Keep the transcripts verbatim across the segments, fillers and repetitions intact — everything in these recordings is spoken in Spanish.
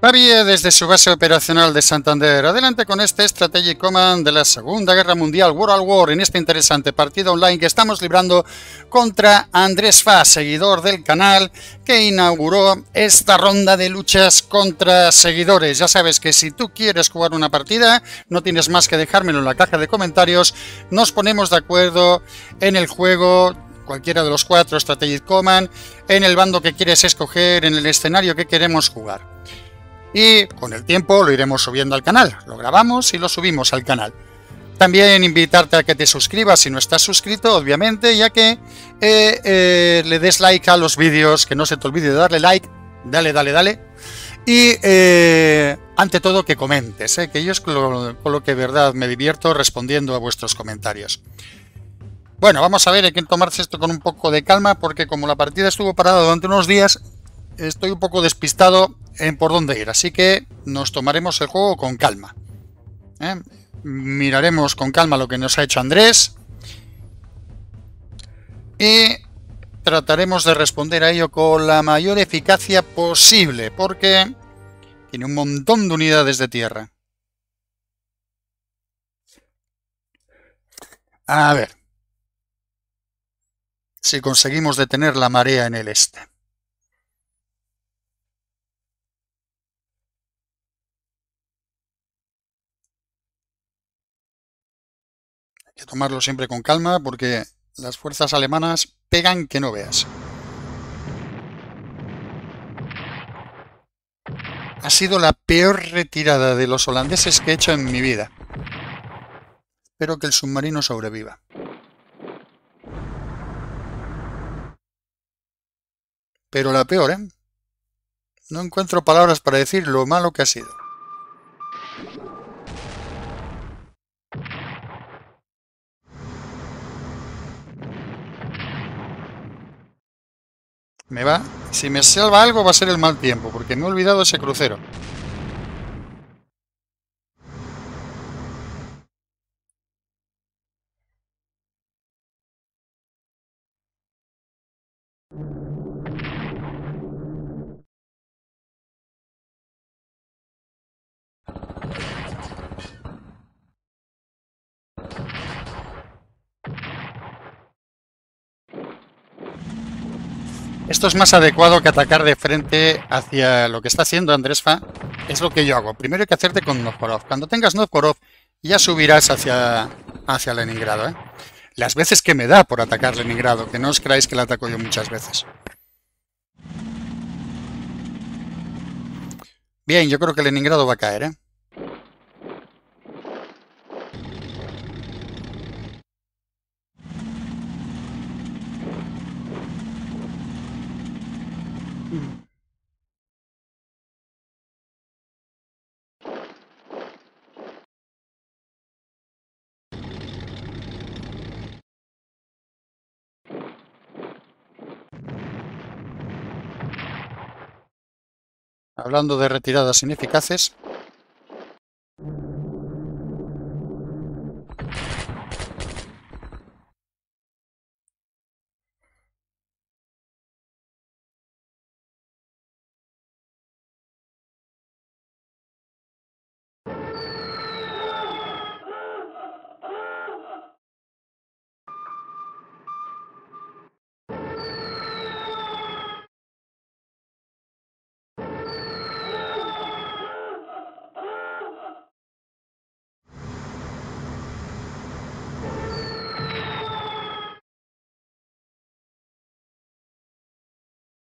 Pavía desde su base operacional de Santander. Adelante con este Strategic Command de la Segunda Guerra Mundial, World War, en esta interesante partida online que estamos librando contra Andrés Fa, seguidor del canal, que inauguró esta ronda de luchas contra seguidores. Ya sabes que si tú quieres jugar una partida, no tienes más que dejármelo en la caja de comentarios. Nos ponemos de acuerdo en el juego, cualquiera de los cuatro Strategic Command, en el bando que quieres escoger, en el escenario que queremos jugar. Y con el tiempo lo iremos subiendo al canal, lo grabamos y lo subimos al canal. También invitarte a que te suscribas si no estás suscrito, obviamente, ya que eh, eh, le des like a los vídeos, que no se te olvide de darle like, dale, dale, dale. Y eh, ante todo que comentes, eh, que yo es con lo, con lo que de verdad me divierto respondiendo a vuestros comentarios. Bueno, vamos a ver, hay que tomarse esto con un poco de calma porque como la partida estuvo parada durante unos días, estoy un poco despistado en por dónde ir, así que nos tomaremos el juego con calma. ¿Eh? Miraremos con calma lo que nos ha hecho Andrés y trataremos de responder a ello con la mayor eficacia posible, porque tiene un montón de unidades de tierra. A ver si conseguimos detener la marea en el este. Hay que tomarlo siempre con calma porque las fuerzas alemanas pegan que no veas. Ha sido la peor retirada de los holandeses que he hecho en mi vida. Espero que el submarino sobreviva. Pero la peor, ¿eh? No encuentro palabras para decir lo malo que ha sido. Me va. Si me salva algo va a ser el mal tiempo, porque me he olvidado ese crucero. Esto es más adecuado que atacar de frente hacia lo que está haciendo Andrés Fa. Es lo que yo hago. Primero hay que hacerte con Novgorod. Cuando tengas Novgorod ya subirás hacia, hacia Leningrado. ¿eh? Las veces que me da por atacar Leningrado, que no os creáis que la ataco yo muchas veces. Bien, yo creo que Leningrado va a caer, ¿eh? Hablando de retiradas ineficaces.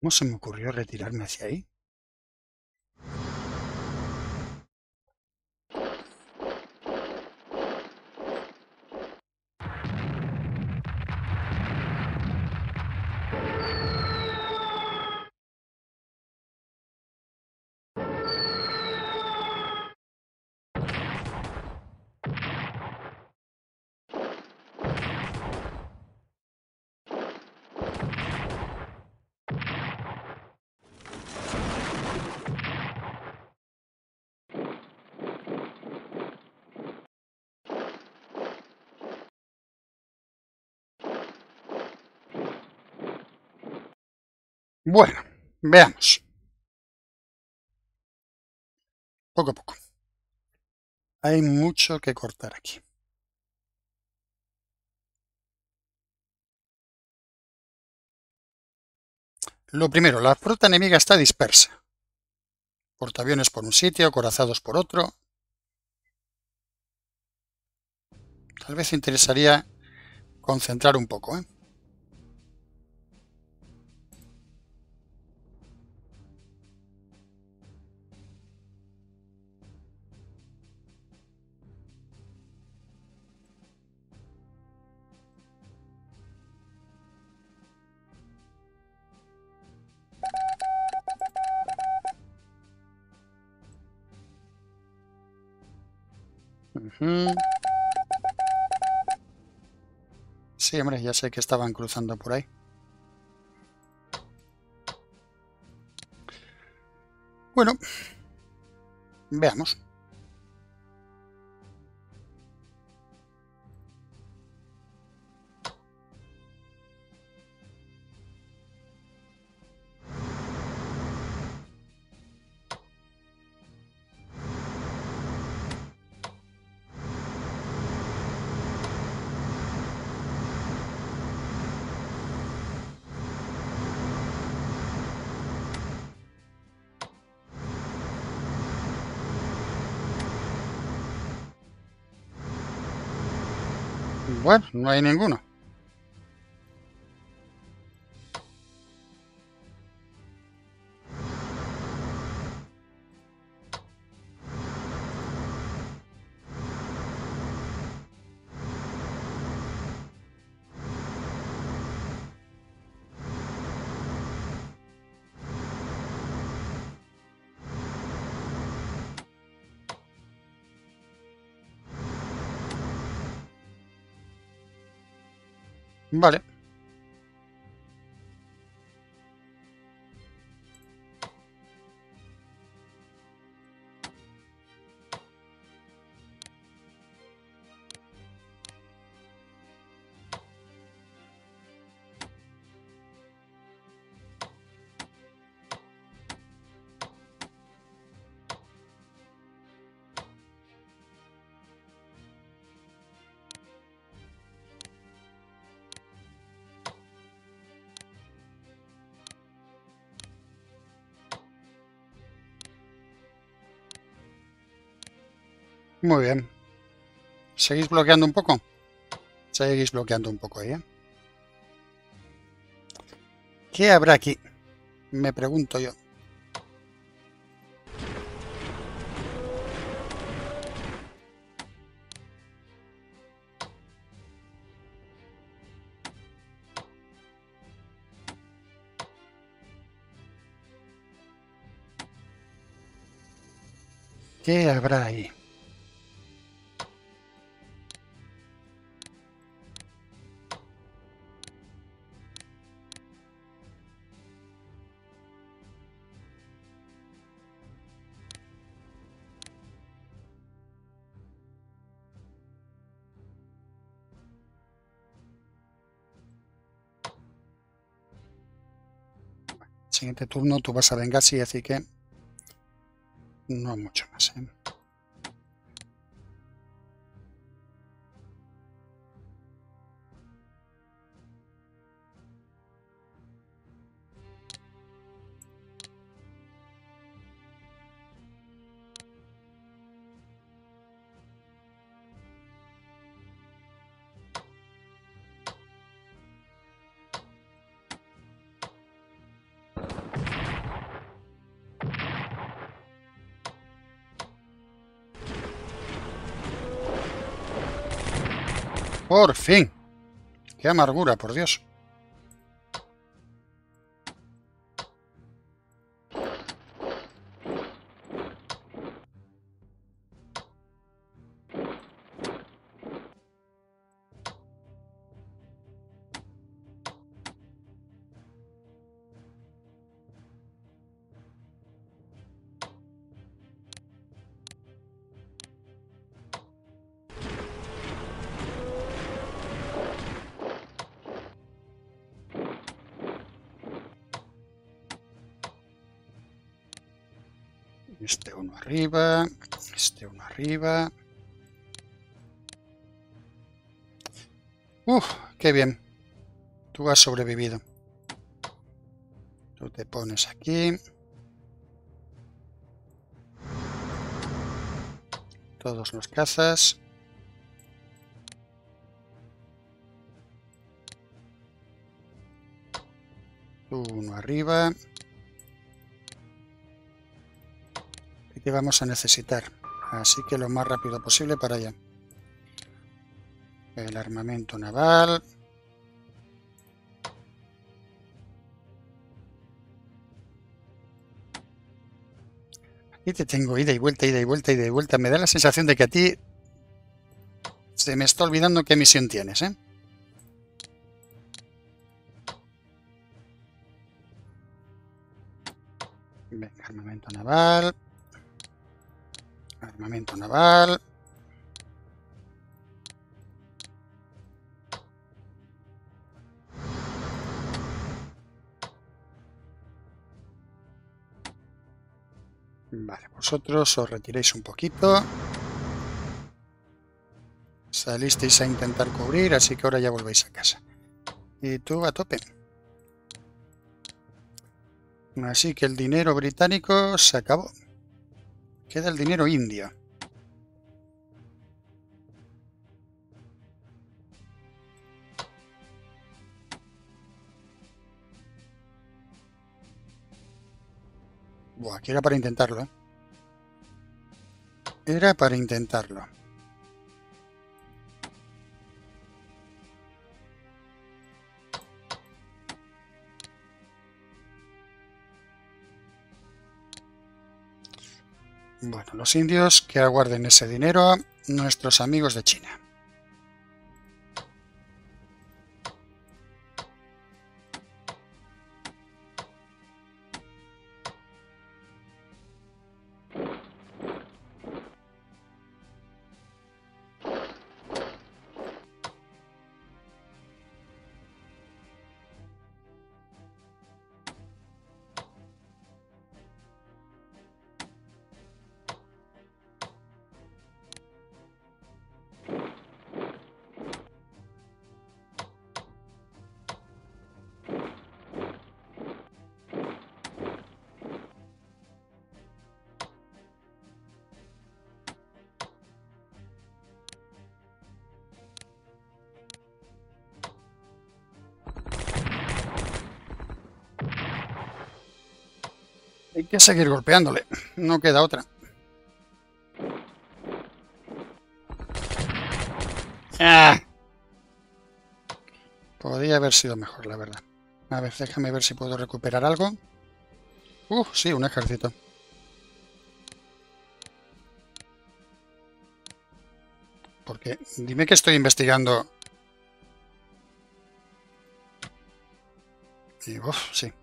¿Cómo se me ocurrió retirarme hacia ahí? Bueno, veamos. poco a poco. Hay mucho que cortar aquí. Lo primero, la flota enemiga está dispersa. Portaaviones por un sitio, acorazados por otro. Tal vez interesaría concentrar un poco, ¿eh? Sí, hombre, ya sé que estaban cruzando por ahí. Bueno, veamos. Bueno, no hay ninguno. Vale. Muy bien. ¿Seguís bloqueando un poco? Seguís bloqueando un poco ahí, ¿eh? ¿Qué habrá aquí? Me pregunto yo. ¿Qué habrá ahí? Siguiente turno tú vas a Bengasi, así que no mucho más, ¿eh? Por fin. Qué amargura, por Dios. Este uno arriba, este uno arriba. Uf, qué bien. Tú has sobrevivido. Tú te pones aquí. Todos los cazas. Tú uno arriba. Y te vamos a necesitar. Así que lo más rápido posible para allá. El armamento naval. Aquí te tengo ida y vuelta, ida y vuelta, ida y vuelta. Me da la sensación de que a ti se me está olvidando qué misión tienes, ¿eh? Venga, armamento naval. Armamento naval. Vale, vosotros os retiréis un poquito. Salisteis a intentar cubrir, así que ahora ya volvéis a casa. Y tú a tope. Así que el dinero británico se acabó. Queda el dinero indio. Buah, aquí era para intentarlo, ¿eh? Era para intentarlo. Bueno, los indios que aguarden ese dinero, nuestros amigos de China. Hay que seguir golpeándole, no queda otra. ¡Ah! Podría haber sido mejor, la verdad. A ver, déjame ver si puedo recuperar algo. Uh, sí, un ejército. Porque dime que estoy investigando. Y uff, sí.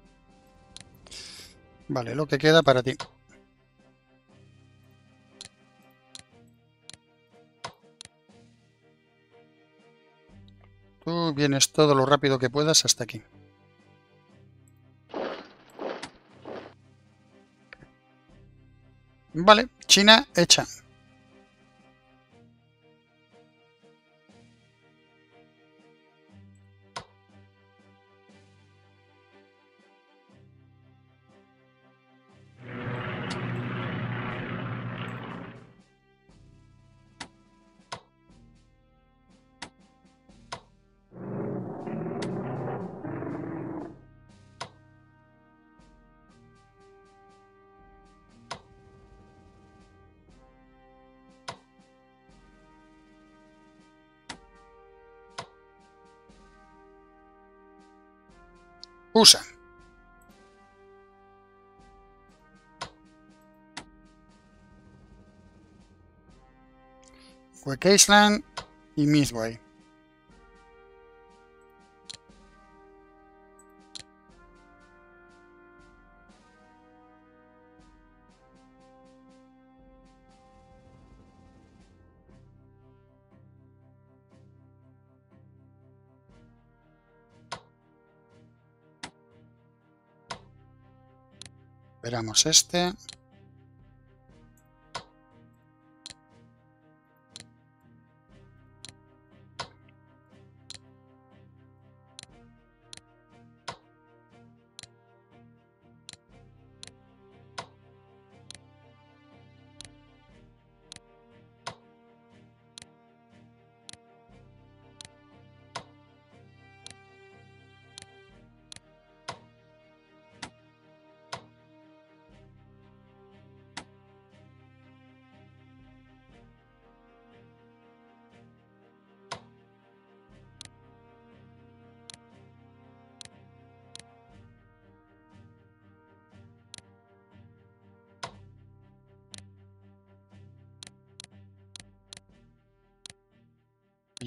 Vale, lo que queda para ti. Tú vienes todo lo rápido que puedas hasta aquí. Vale, China hecha. Usa. Wake Island y Midway. Esperamos este.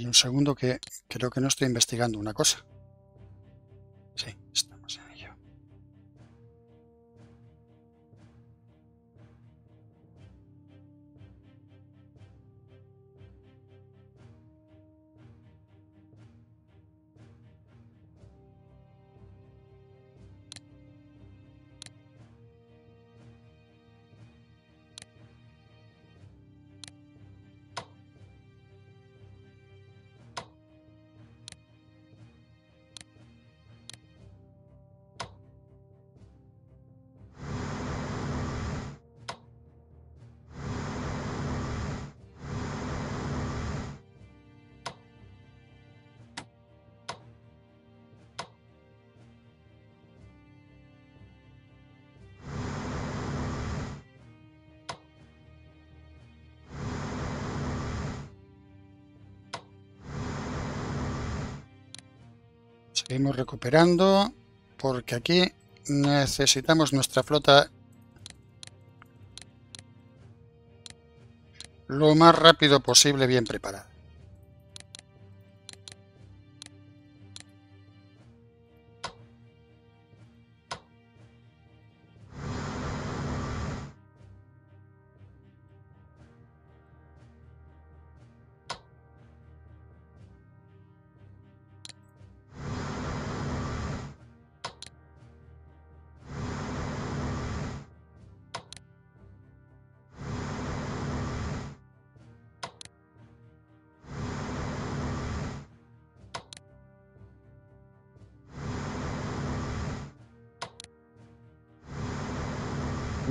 Y un segundo, que creo que no estoy investigando una cosa. Sí, estamos en ello. Seguimos recuperando, porque aquí necesitamos nuestra flota lo más rápido posible, bien preparada.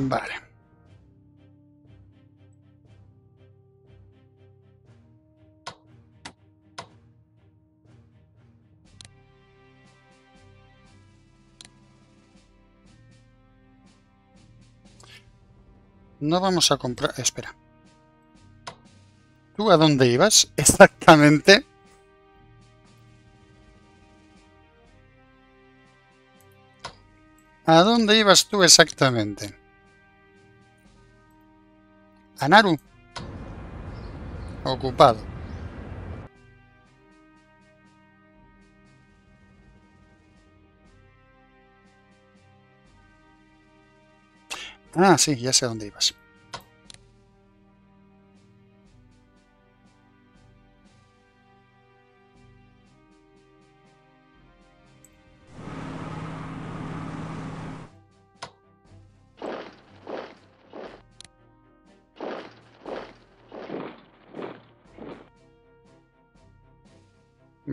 Vale. No vamos a comprar... Espera. ¿Tú a dónde ibas exactamente? ¿A dónde ibas tú exactamente? Anaru. Ocupado. Ah, sí, ya sé dónde ibas.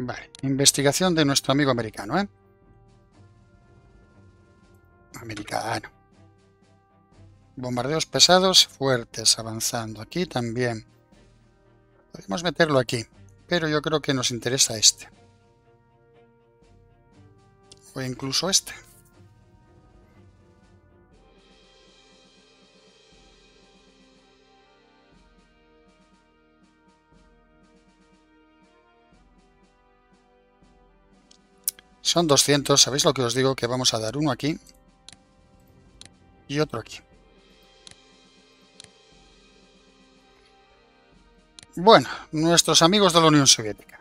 Vale, investigación de nuestro amigo americano, ¿eh? Americano. Bombardeos pesados, fuertes, avanzando. Aquí también. Podemos meterlo aquí, pero yo creo que nos interesa este. O incluso este. Son doscientos, ¿sabéis lo que os digo? Que vamos a dar uno aquí y otro aquí. Bueno, nuestros amigos de la Unión Soviética.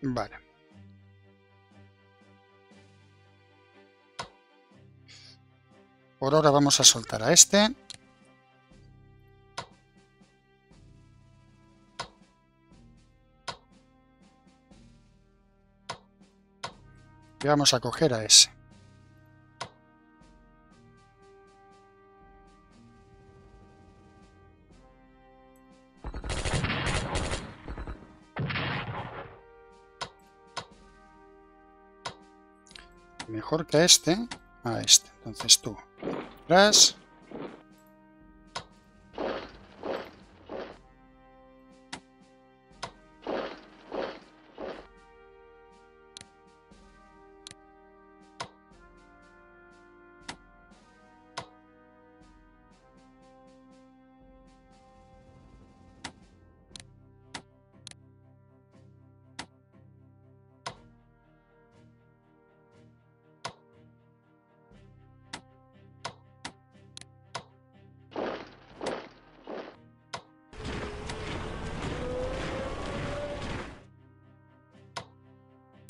Vale. Por ahora vamos a soltar a este. Y vamos a coger a ese. Mejor que a este, a este. Entonces tú, atrás.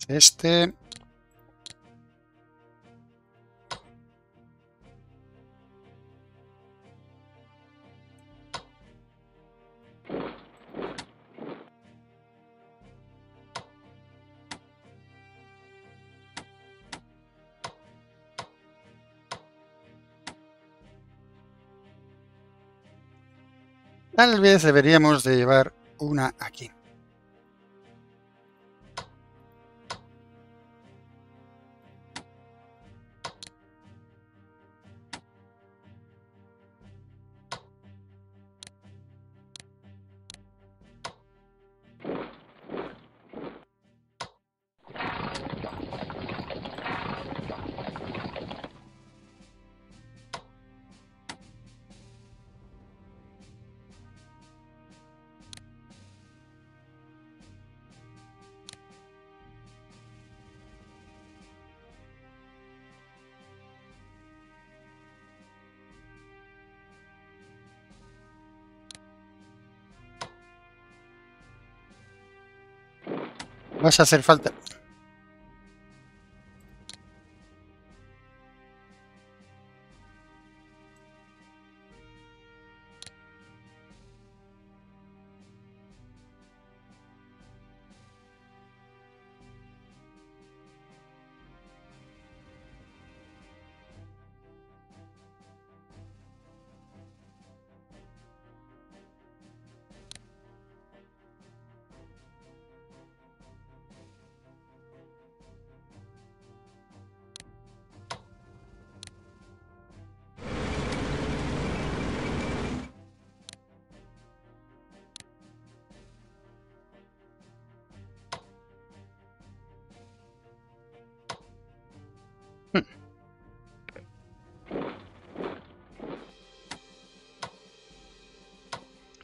este. Tal vez deberíamos de llevar una aquí. Vas a hacer falta.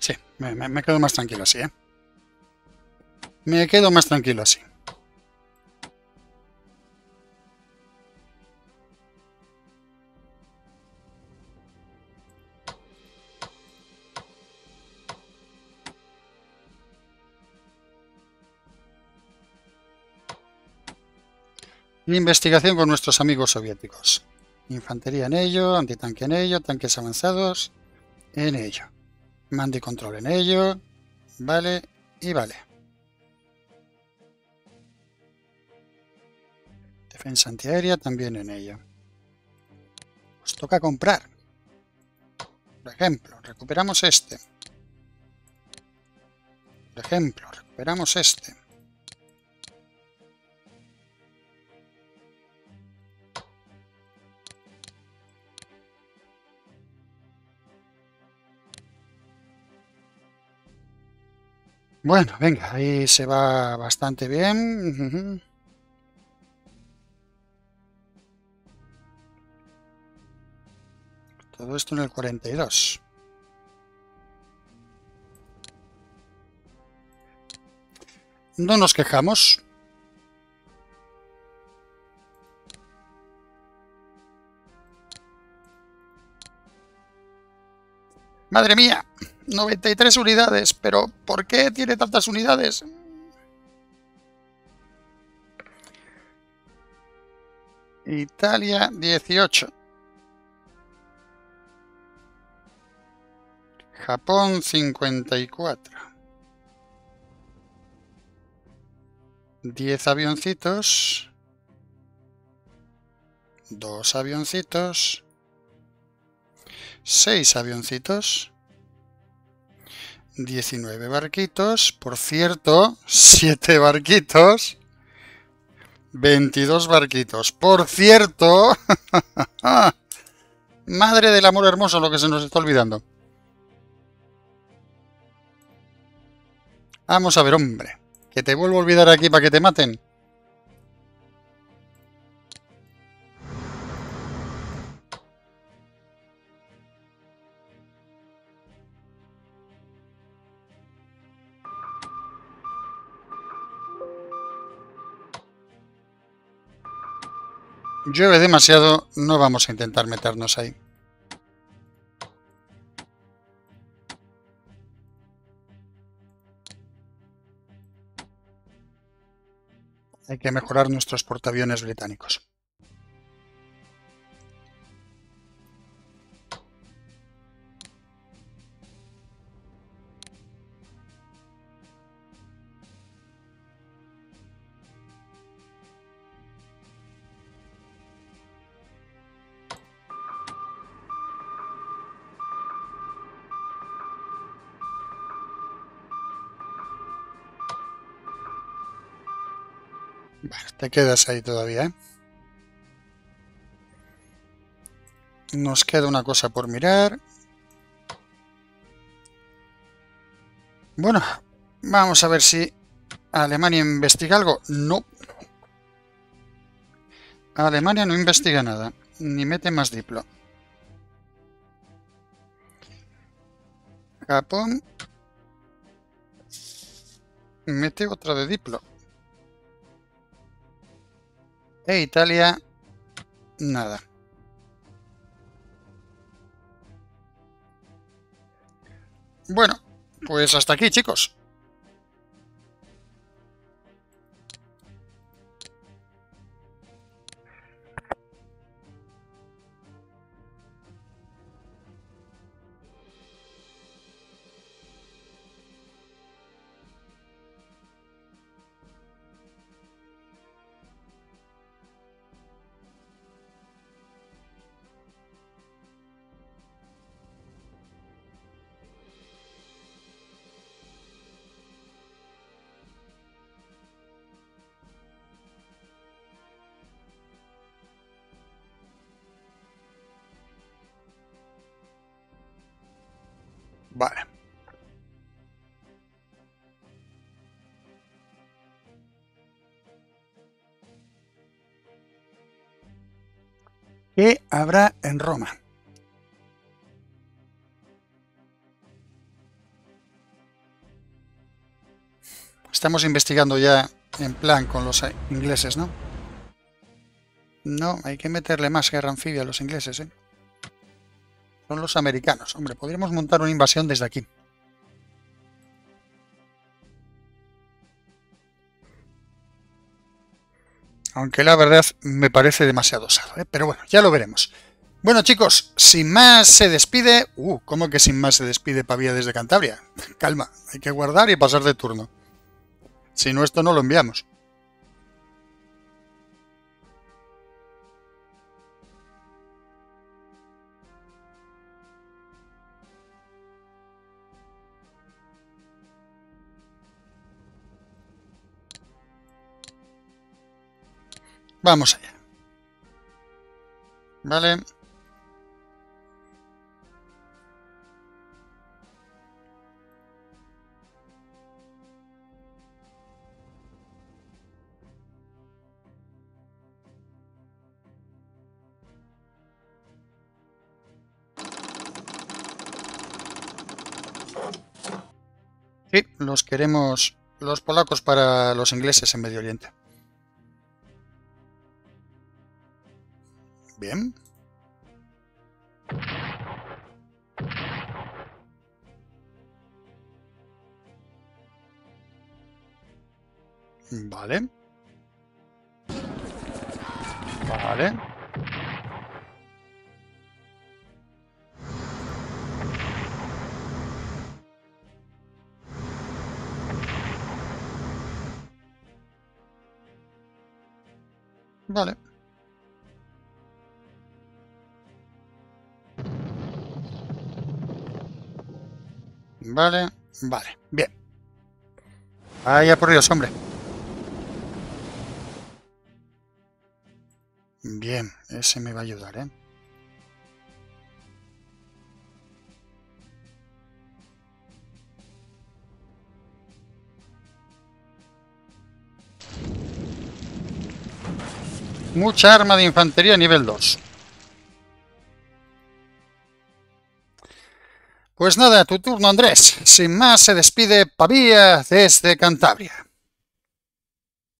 Sí, me, me quedo más tranquilo así, ¿eh? Me quedo más tranquilo así. Investigación con nuestros amigos soviéticos. Infantería en ello, antitanque en ello, tanques avanzados en ello. Mando y control en ello. Vale y vale. Defensa antiaérea también en ello. Nos toca comprar. Por ejemplo, recuperamos este. Por ejemplo, recuperamos este. Bueno, venga, ahí se va bastante bien. Todo esto en el cuarenta y dos. No nos quejamos. Madre mía, noventa y tres unidades, pero ¿por qué tiene tantas unidades? Italia, dieciocho. Japón, cincuenta y cuatro. diez avioncitos. dos avioncitos. seis avioncitos, diecinueve barquitos, por cierto, siete barquitos, veintidós barquitos, por cierto, madre del amor hermoso, lo que se nos está olvidando. Vamos a ver, hombre, que te vuelvo a olvidar aquí para que te maten. Llueve demasiado, no vamos a intentar meternos ahí. Hay que mejorar nuestros portaaviones británicos. Te quedas ahí todavía, ¿eh? Nos queda una cosa por mirar. Bueno, vamos a ver si Alemania investiga algo. No. Alemania no investiga nada, ni mete más diplo. Japón mete otra de diplo. E Italia, nada. Bueno, pues hasta aquí, chicos. Vale. ¿Qué habrá en Roma? Estamos investigando ya en plan con los ingleses, ¿no? No, hay que meterle más guerra anfibia a los ingleses, ¿eh? Son los americanos. Hombre, podríamos montar una invasión desde aquí. Aunque la verdad me parece demasiado osado, ¿eh? Pero bueno, ya lo veremos. Bueno, chicos, sin más se despide... Uh, ¿cómo que sin más se despide Pavía desde Cantabria? Calma, hay que guardar y pasar de turno. Si no, esto no lo enviamos. Vamos allá. Vale. Sí, los queremos los polacos para los ingleses en Medio Oriente. Bien. Vale. Vale. Vale. Vale, vale, bien. Vaya por Dios, hombre. Bien, ese me va a ayudar, ¿eh? Mucha arma de infantería nivel dos. Pues nada, tu turno, Andrés. Sin más, se despide Pavía desde Cantabria.